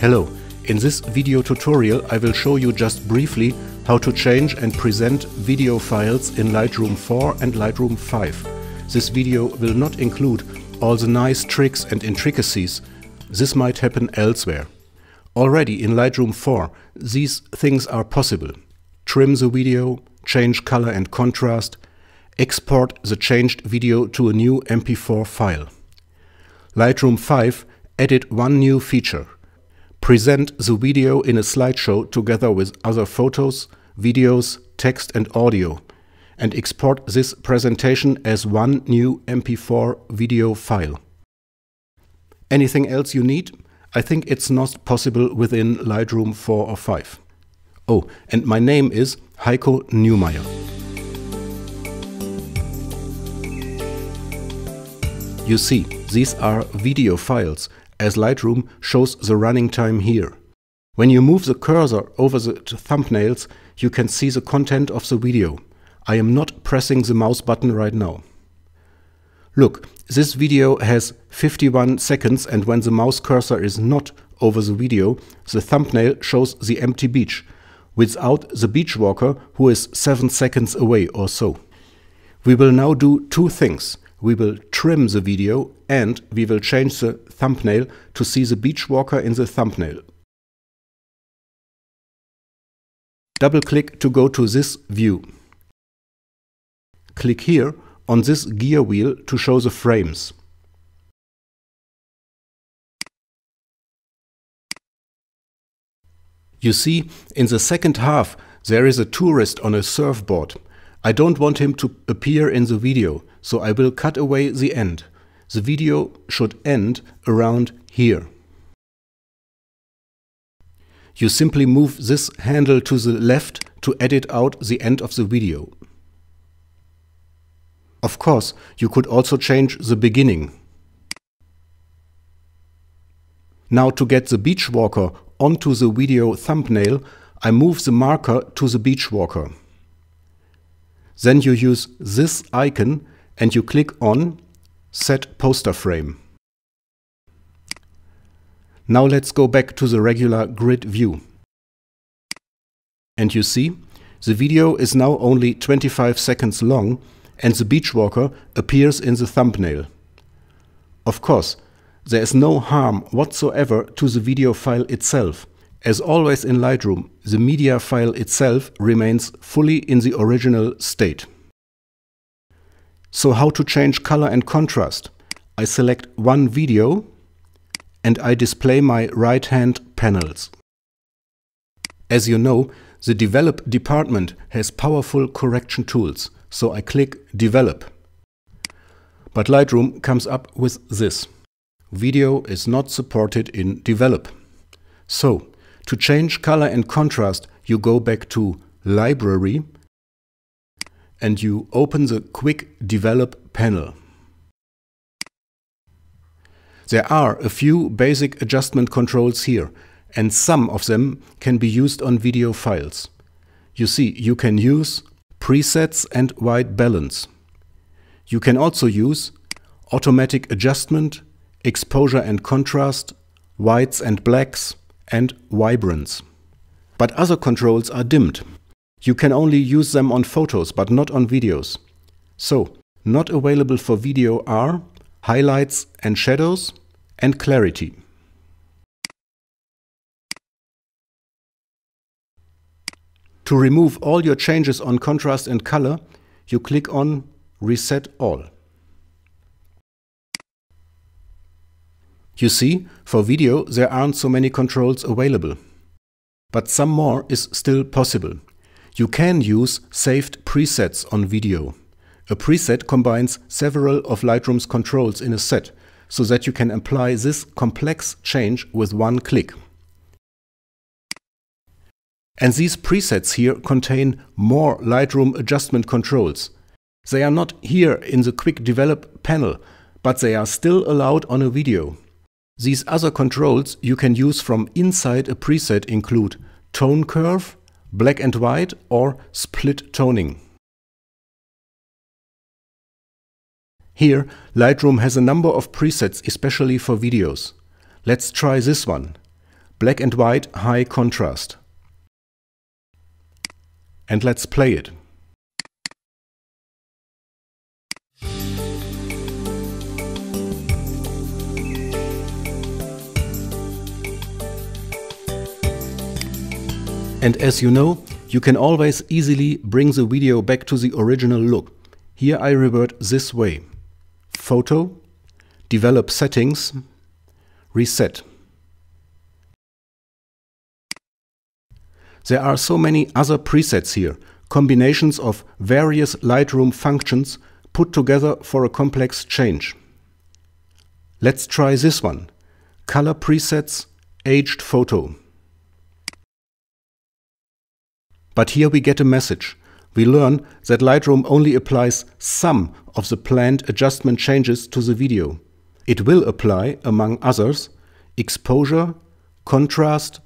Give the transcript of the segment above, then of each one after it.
Hello, in this video tutorial I will show you just briefly how to change and present video files in Lightroom 4 and Lightroom 5. This video will not include all the nice tricks and intricacies. This might happen elsewhere. Already in Lightroom 4 these things are possible. Trim the video, change color and contrast, export the changed video to a new MP4 file. Lightroom 5 added one new feature. Present the video in a slideshow together with other photos, videos, text and audio, and export this presentation as one new MP4 video file. Anything else you need? I think it's not possible within Lightroom 4 or 5. Oh, and my name is Heico Neumeyer. You see, these are video files, as Lightroom shows the running time here. When you move the cursor over the thumbnails, you can see the content of the video. I am not pressing the mouse button right now. Look, this video has 51 seconds, and when the mouse cursor is not over the video, the thumbnail shows the empty beach, without the beach walker who is 7 seconds away or so. We will now do two things. We will trim the video and we will change the thumbnail to see the beach walker in the thumbnail. Double-click to go to this view. Click here on this gear wheel to show the frames. You see, in the second half there is a tourist on a surfboard. I don't want him to appear in the video, so I will cut away the end. The video should end around here. You simply move this handle to the left to edit out the end of the video. Of course, you could also change the beginning. Now, to get the beach walker onto the video thumbnail, I move the marker to the beach walker. Then you use this icon and you click on Set Poster Frame. Now let's go back to the regular grid view. And you see, the video is now only 25 seconds long and the beach walker appears in the thumbnail. Of course, there is no harm whatsoever to the video file itself. As always in Lightroom, the media file itself remains fully in the original state. So how to change color and contrast? I select one video and I display my right-hand panels. As you know, the Develop department has powerful correction tools, so I click Develop. But Lightroom comes up with this. Video is not supported in Develop. So, to change color and contrast, you go back to Library and you open the Quick Develop panel. There are a few basic adjustment controls here, and some of them can be used on video files. You see, you can use presets and white balance. You can also use automatic adjustment, exposure and contrast, whites and blacks, and vibrance. But other controls are dimmed. You can only use them on photos but not on videos. So, not available for video are highlights and shadows and clarity. To remove all your changes on contrast and color, you click on Reset All. You see, for video there aren't so many controls available. But some more is still possible. You can use saved presets on video. A preset combines several of Lightroom's controls in a set, so that you can apply this complex change with one click. And these presets here contain more Lightroom adjustment controls. They are not here in the Quick Develop panel, but they are still allowed on a video. These other controls you can use from inside a preset include tone curve, black and white, or split toning. Here, Lightroom has a number of presets especially for videos. Let's try this one. black and white high contrast. And let's play it. And as you know, you can always easily bring the video back to the original look. Here I revert this way. Photo, Develop Settings, Reset. There are so many other presets here, combinations of various Lightroom functions put together for a complex change. Let's try this one. Color presets, aged photo. But here we get a message. We learn that Lightroom only applies some of the planned adjustment changes to the video. It will apply, among others, exposure, contrast,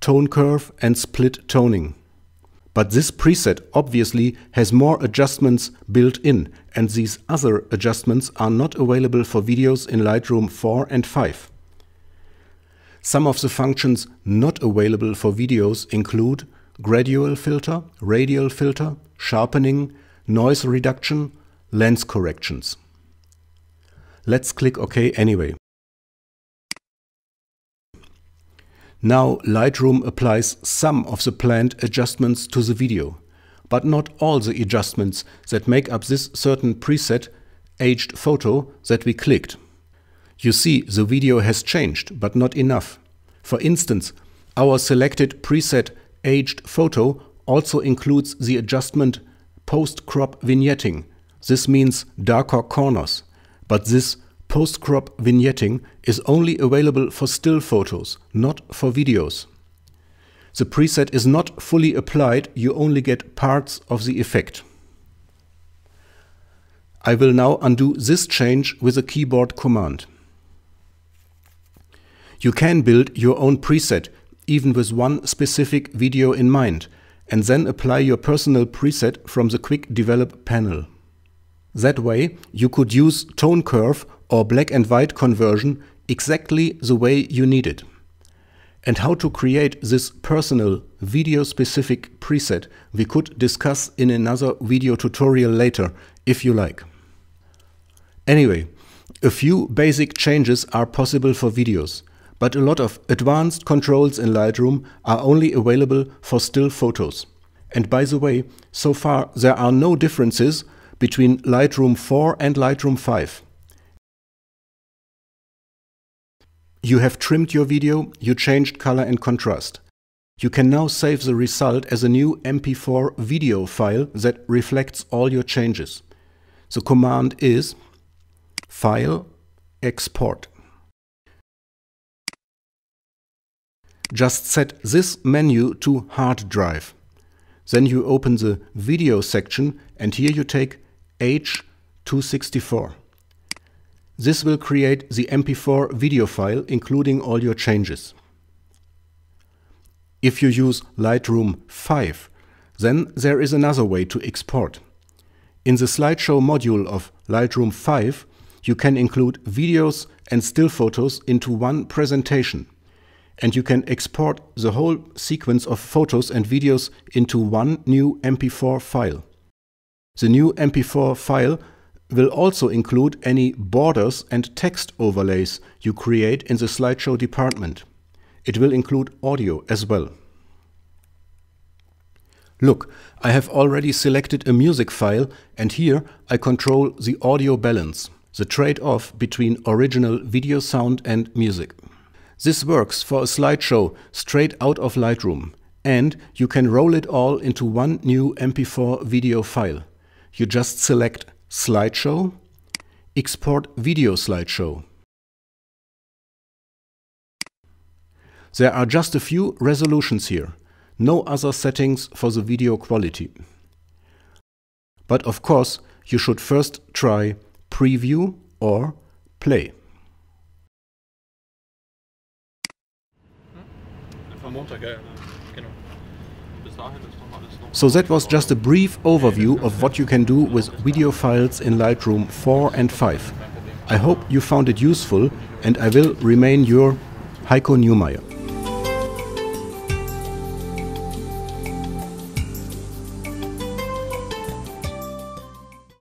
tone curve and split toning. But this preset obviously has more adjustments built in, and these other adjustments are not available for videos in Lightroom 4 and 5. Some of the functions not available for videos include gradual filter, radial filter, sharpening, noise reduction, lens corrections. Let's click OK anyway. Now Lightroom applies some of the planned adjustments to the video, but not all the adjustments that make up this certain preset, aged photo, that we clicked. You see, the video has changed, but not enough. For instance, our selected preset, aged photo, also includes the adjustment post-crop vignetting. This means darker corners, but this post-crop vignetting is only available for still photos, not for videos. The preset is not fully applied, you only get parts of the effect. I will now undo this change with a keyboard command. You can build your own preset, even with one specific video in mind, and then apply your personal preset from the Quick Develop panel. That way, you could use tone curve or black and white conversion exactly the way you need it. And how to create this personal, video-specific preset we could discuss in another video tutorial later, if you like. Anyway, a few basic changes are possible for videos, but a lot of advanced controls in Lightroom are only available for still photos. And by the way, so far there are no differences between Lightroom 4 and Lightroom 5. You have trimmed your video, you changed color and contrast. You can now save the result as a new MP4 video file that reflects all your changes. The command is File, Export. Just set this menu to Hard Drive. Then you open the Video section and here you take H264. This will create the MP4 video file, including all your changes. If you use Lightroom 5, then there is another way to export. In the slideshow module of Lightroom 5, you can include videos and still photos into one presentation. And you can export the whole sequence of photos and videos into one new MP4 file. The new MP4 file will also include any borders and text overlays you create in the slideshow department. It will include audio as well. Look, I have already selected a music file and here I control the audio balance, the trade-off between original video sound and music. This works for a slideshow straight out of Lightroom, and you can roll it all into one new MP4 video file. You just select Slideshow, Export Video Slideshow. There are just a few resolutions here, no other settings for the video quality. But of course, you should first try Preview or Play. So that was just a brief overview of what you can do with video files in Lightroom 4 and 5. I hope you found it useful, and I will remain your Heico Neumeyer.